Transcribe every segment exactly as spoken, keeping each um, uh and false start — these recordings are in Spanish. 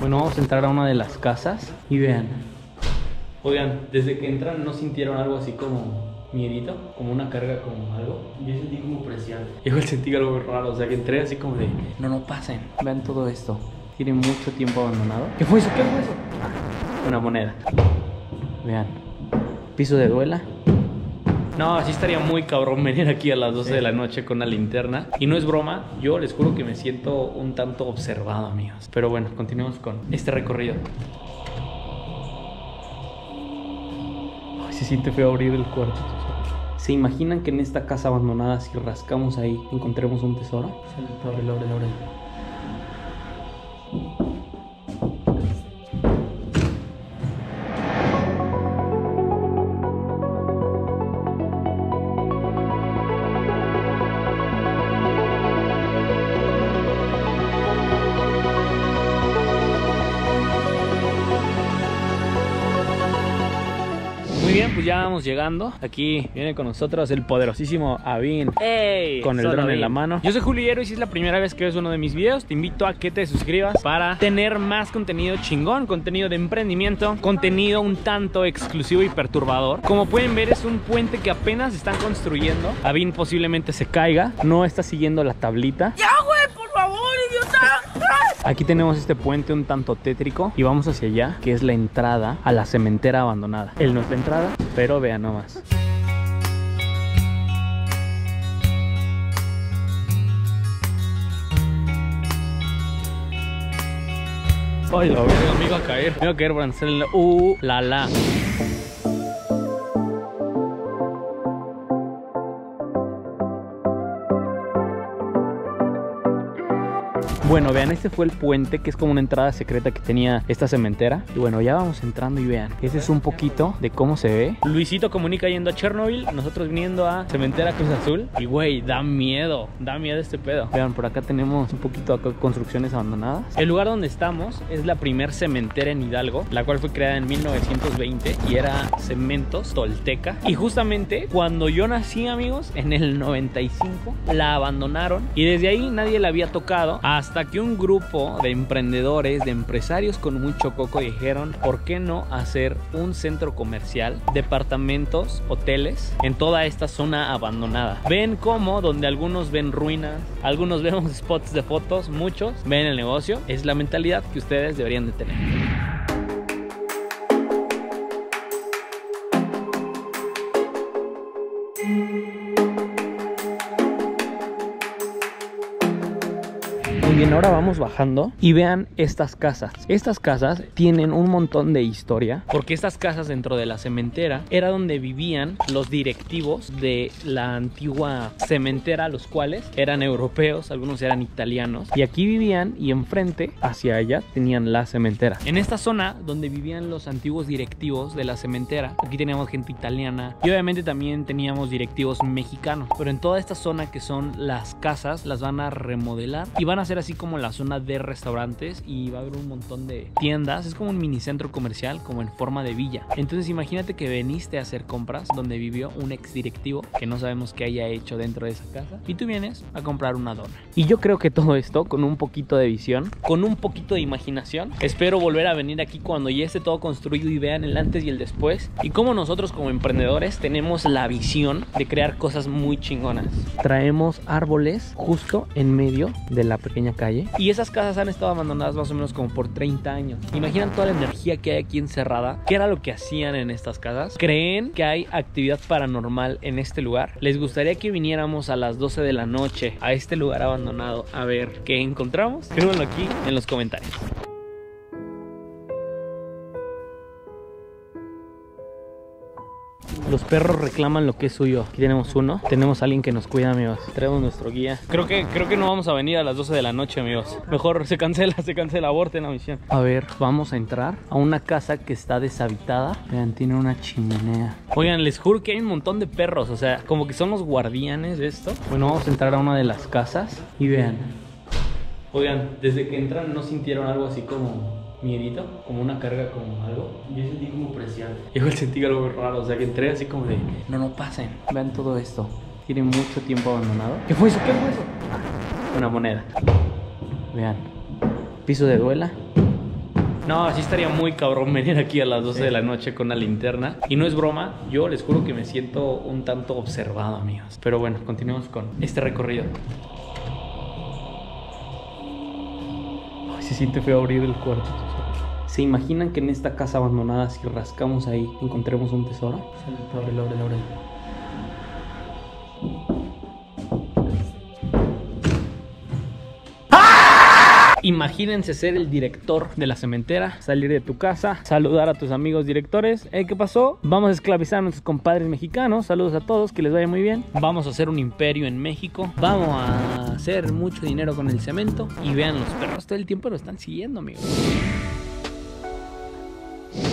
Bueno, vamos a entrar a una de las casas y vean. Oigan, desde que entran no sintieron algo así como miedito, como una carga, como algo. Yo sentí como presión. Yo sentí algo raro, o sea que entré así como de, no, no pasen. Vean todo esto. Tiene mucho tiempo abandonado. ¿Qué fue eso? ¿Qué fue eso? Una moneda. Vean. Piso de duela. No, así estaría muy cabrón venir aquí a las doce sí. de la noche con una linterna. Y no es broma, yo les juro que me siento un tanto observado, amigos. Pero bueno, continuemos con este recorrido. Ay, se siente feo abrir el cuarto. ¿Se imaginan que en esta casa abandonada, si rascamos ahí, encontremos un tesoro? Sí, abre, abre, abre. Muy bien, pues ya vamos llegando. Aquí viene con nosotros el poderosísimo Avin Ey, con el dron Avin en la mano. Yo soy Juliero y si es la primera vez que ves uno de mis videos, te invito a que te suscribas para tener más contenido chingón, contenido de emprendimiento, contenido un tanto exclusivo y perturbador. Como pueden ver, es un puente que apenas están construyendo. Avin posiblemente se caiga, no está siguiendo la tablita. ¡Ya, güey! ¡Por favor, idiota! Aquí tenemos este puente un tanto tétrico y vamos hacia allá, que es la entrada a la cementera abandonada. Él no es la entrada, pero vean nomás. Ay, la verga, me iba a caer. Me iba a caer por hacer el uh, la la. Bueno, vean, este fue el puente, que es como una entrada secreta que tenía esta cementera. Y bueno, ya vamos entrando y vean, ese es un poquito de cómo se ve. Luisito Comunica yendo a Chernobyl, nosotros viniendo a cementera Cruz Azul. Y güey, da miedo, da miedo este pedo. Vean, por acá tenemos un poquito acá construcciones abandonadas. El lugar donde estamos es la primer cementera en Hidalgo, la cual fue creada en mil novecientos veinte y era cementos Tolteca. Y justamente cuando yo nací, amigos, en el noventa y cinco, la abandonaron y desde ahí nadie la había tocado hasta que un grupo de emprendedores, de empresarios con mucho coco dijeron, ¿por qué no hacer un centro comercial, departamentos, hoteles en toda esta zona abandonada? Ven cómo, donde algunos ven ruinas, algunos vemos spots de fotos, muchos ven el negocio. Es la mentalidad que ustedes deberían de tener. Bien, ahora vamos bajando y vean estas casas. Estas casas tienen un montón de historia, porque estas casas dentro de la cementera era donde vivían los directivos de la antigua cementera, los cuales eran europeos, algunos eran italianos, y aquí vivían y enfrente hacia allá tenían la cementera. En esta zona donde vivían los antiguos directivos de la cementera, aquí teníamos gente italiana y obviamente también teníamos directivos mexicanos, pero en toda esta zona que son las casas, las van a remodelar y van a hacer así así como la zona de restaurantes y va a haber un montón de tiendas. Es como un minicentro comercial, como en forma de villa. Entonces imagínate que veniste a hacer compras donde vivió un ex directivo que no sabemos qué haya hecho dentro de esa casa y tú vienes a comprar una dona. Y yo creo que todo esto con un poquito de visión, con un poquito de imaginación, espero volver a venir aquí cuando ya esté todo construido y vean el antes y el después y cómo nosotros como emprendedores tenemos la visión de crear cosas muy chingonas. Traemos árboles justo en medio de la pequeña calle y esas casas han estado abandonadas más o menos como por treinta años. Imaginan toda la energía que hay aquí encerrada. ¿Qué era lo que hacían en estas casas? ¿Creen que hay actividad paranormal en este lugar? ¿Les gustaría que viniéramos a las doce de la noche a este lugar abandonado a ver qué encontramos? Escríbanlo aquí en los comentarios. Los perros reclaman lo que es suyo. Aquí tenemos uno. Tenemos a alguien que nos cuida, amigos. Traemos nuestro guía. Creo que, creo que no vamos a venir a las doce de la noche, amigos. Mejor se cancela, se cancela, aborten la misión. A ver, vamos a entrar a una casa que está deshabitada. Vean, tiene una chimenea. Oigan, les juro que hay un montón de perros. O sea, como que son los guardianes de esto. Bueno, vamos a entrar a una de las casas y vean. Oigan, desde que entran no sintieron algo así como miedito, como una carga, como algo. Yo sentí como presión. Yo sentí algo raro, o sea que entré así como de, no, no pasen. Vean todo esto. Tiene mucho tiempo abandonado. ¿Qué fue eso? ¿Qué fue eso? Una moneda. Vean. Piso de duela. No, sí estaría muy cabrón venir aquí a las doce sí. de la noche con la linterna. Y no es broma, yo les juro que me siento un tanto observado, amigos. Pero bueno, continuemos con este recorrido. Ay, se siente feo abrir el cuarto. ¿Se imaginan que en esta casa abandonada, si rascamos ahí, encontremos un tesoro? Abre, abre, abre. Imagínense ser el director de la cementera, salir de tu casa, saludar a tus amigos directores. ¿Eh, qué pasó? Vamos a esclavizar a nuestros compadres mexicanos. Saludos a todos, que les vaya muy bien. Vamos a hacer un imperio en México. Vamos a hacer mucho dinero con el cemento. Y vean, los perros todo el tiempo lo están siguiendo, amigos.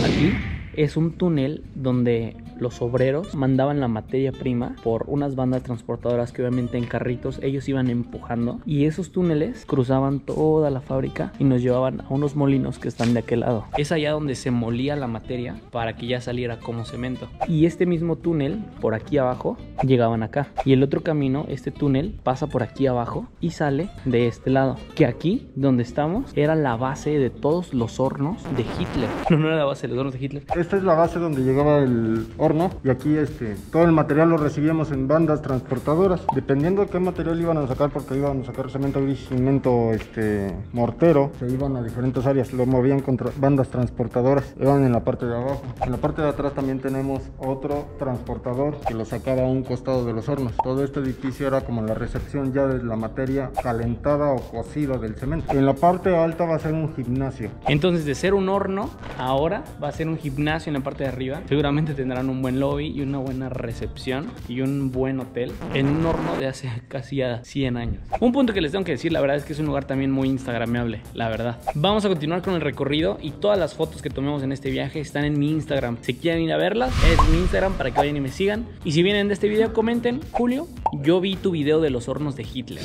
Aquí es un túnel donde los obreros mandaban la materia prima por unas bandas transportadoras que obviamente en carritos ellos iban empujando, y esos túneles cruzaban toda la fábrica y nos llevaban a unos molinos que están de aquel lado. Es allá donde se molía la materia para que ya saliera como cemento. Y este mismo túnel, por aquí abajo, llegaban acá. Y el otro camino, este túnel, pasa por aquí abajo y sale de este lado. Que aquí, donde estamos, era la base de todos los hornos de Hitler. No, no era la base de los hornos de Hitler. Esta es la base donde llegaba el horno, y aquí este, todo el material lo recibíamos en bandas transportadoras. Dependiendo de qué material iban a sacar, porque iban a sacar cemento gris, cemento este, mortero, se iban a diferentes áreas, lo movían contra bandas transportadoras, iban en la parte de abajo. En la parte de atrás también tenemos otro transportador que lo sacaba a un costado de los hornos. Todo este edificio era como la recepción ya de la materia calentada o cocida del cemento. En la parte alta va a ser un gimnasio. Entonces, de ser un horno, ahora va a ser un gimnasio. En la parte de arriba seguramente tendrán un buen lobby y una buena recepción y un buen hotel en un horno de hace casi a cien años. Un punto que les tengo que decir, la verdad es que es un lugar también muy instagrameable, la verdad. Vamos a continuar con el recorrido, y todas las fotos que tomemos en este viaje están en mi Instagram. Si quieren ir a verlas, es mi Instagram, para que vayan y me sigan. Y si vienen de este video, comenten: Julio, yo vi tu video de los hornos de Hitler.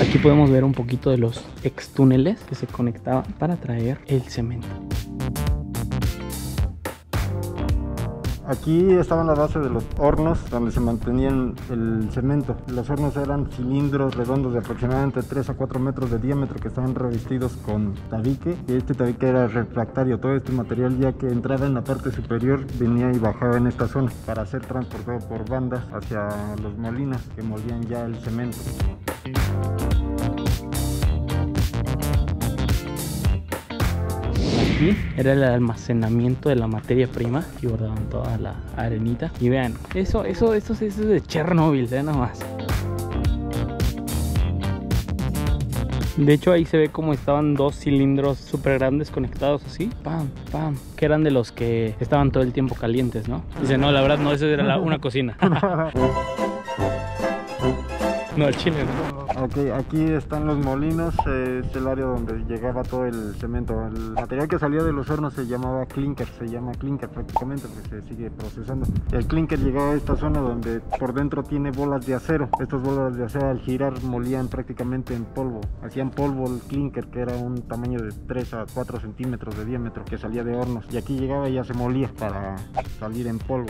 Aquí podemos ver un poquito de los ex túneles que se conectaban para traer el cemento. Aquí estaba la base de los hornos donde se mantenían el cemento. Los hornos eran cilindros redondos de aproximadamente tres a cuatro metros de diámetro que estaban revestidos con tabique. Y este tabique era refractario. Todo este material, ya que entraba en la parte superior, venía y bajaba en esta zona para ser transportado por bandas hacia los molinos que molían ya el cemento. Aquí era el almacenamiento de la materia prima, y guardaban toda la arenita. Y vean, eso, eso, eso, eso es de Chernobyl, vean nomás. De hecho, ahí se ve como estaban dos cilindros súper grandes conectados así, pam, pam, que eran de los que estaban todo el tiempo calientes, ¿no? Dice, no, la verdad no, eso era la, una cocina. No, el chile no. Okay, aquí están los molinos, eh, es el área donde llegaba todo el cemento. El material que salía de los hornos se llamaba clinker, se llama clinker prácticamente, pues se sigue procesando. El clinker llegaba a esta zona donde por dentro tiene bolas de acero. Estas bolas de acero al girar molían prácticamente en polvo. Hacían polvo el clinker, que era un tamaño de tres a cuatro centímetros de diámetro que salía de hornos. Y aquí llegaba y ya se molía para salir en polvo.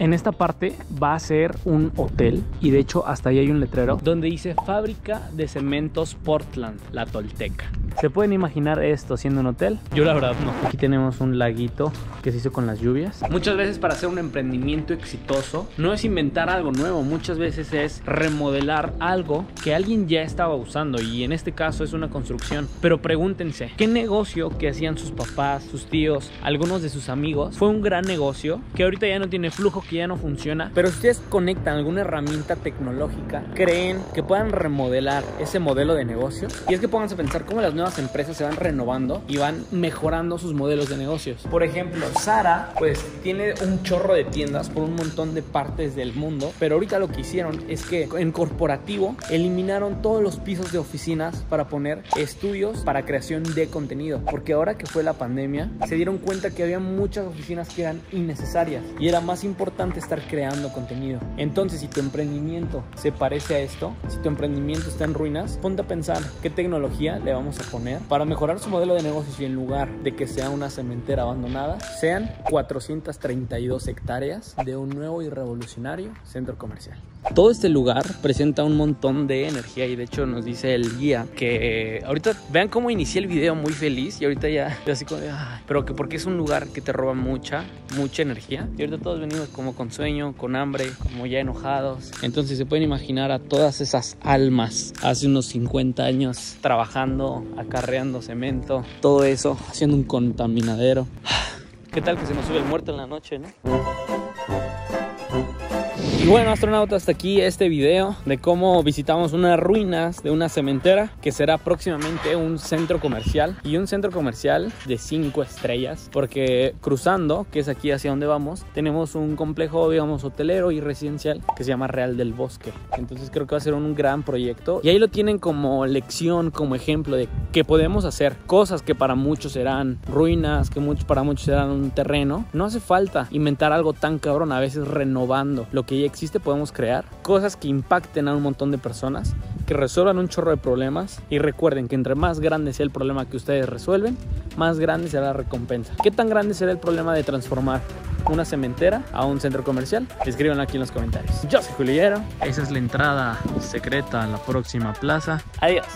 En esta parte va a ser un hotel, y de hecho hasta ahí hay un letrero donde dice Fábrica de Cementos Portland, la Tolteca. ¿Se pueden imaginar esto siendo un hotel? Yo la verdad no. Aquí tenemos un laguito que se hizo con las lluvias. Muchas veces para hacer un emprendimiento exitoso no es inventar algo nuevo, muchas veces es remodelar algo que alguien ya estaba usando, y en este caso es una construcción. Pero pregúntense, ¿qué negocio que hacían sus papás, sus tíos, algunos de sus amigos fue un gran negocio que ahorita ya no tiene flujo, que ya no funciona? Pero si ustedes conectan alguna herramienta tecnológica, ¿creen que puedan remodelar ese modelo de negocio? Y es que pónganse a pensar cómo las nuevas empresas se van renovando y van mejorando sus modelos de negocios. Por ejemplo, Zara, pues tiene un chorro de tiendas por un montón de partes del mundo, pero ahorita lo que hicieron es que en corporativo eliminaron todos los pisos de oficinas para poner estudios para creación de contenido, porque ahora que fue la pandemia se dieron cuenta que había muchas oficinas que eran innecesarias y era más importante estar creando contenido. Entonces, si tu emprendimiento se parece a esto, si tu emprendimiento está en ruinas, ponte a pensar qué tecnología le vamos a poner proponer para mejorar su modelo de negocios y en lugar de que sea una cementera abandonada, sean cuatrocientas treinta y dos hectáreas de un nuevo y revolucionario centro comercial. Todo este lugar presenta un montón de energía y de hecho nos dice el guía que eh, ahorita vean cómo inicié el video muy feliz y ahorita ya, ya así como de, ay, pero que porque es un lugar que te roba mucha, mucha energía y ahorita todos venimos como con sueño, con hambre, como ya enojados. Entonces se pueden imaginar a todas esas almas hace unos cincuenta años trabajando, acarreando cemento, todo eso, haciendo un contaminadero. ¿Qué tal que se nos sube el muerto en la noche, no? Y bueno, astronautas, hasta aquí este video de cómo visitamos unas ruinas de una cementera que será próximamente un centro comercial y un centro comercial de cinco estrellas, porque cruzando, que es aquí hacia donde vamos, tenemos un complejo, digamos, hotelero y residencial que se llama Real del Bosque. Entonces creo que va a ser un gran proyecto y ahí lo tienen como lección, como ejemplo de que podemos hacer cosas que para muchos serán ruinas, que muchos, para muchos serán un terreno. No hace falta inventar algo tan cabrón, a veces renovando lo que ya existe podemos crear cosas que impacten a un montón de personas, que resuelvan un chorro de problemas. Y recuerden que entre más grande sea el problema que ustedes resuelven, más grande será la recompensa. ¿Qué tan grande será el problema de transformar una cementera a un centro comercial? Escríbanlo aquí en los comentarios. Yo soy Juliero. Esa es la entrada secreta a la próxima plaza. Adiós.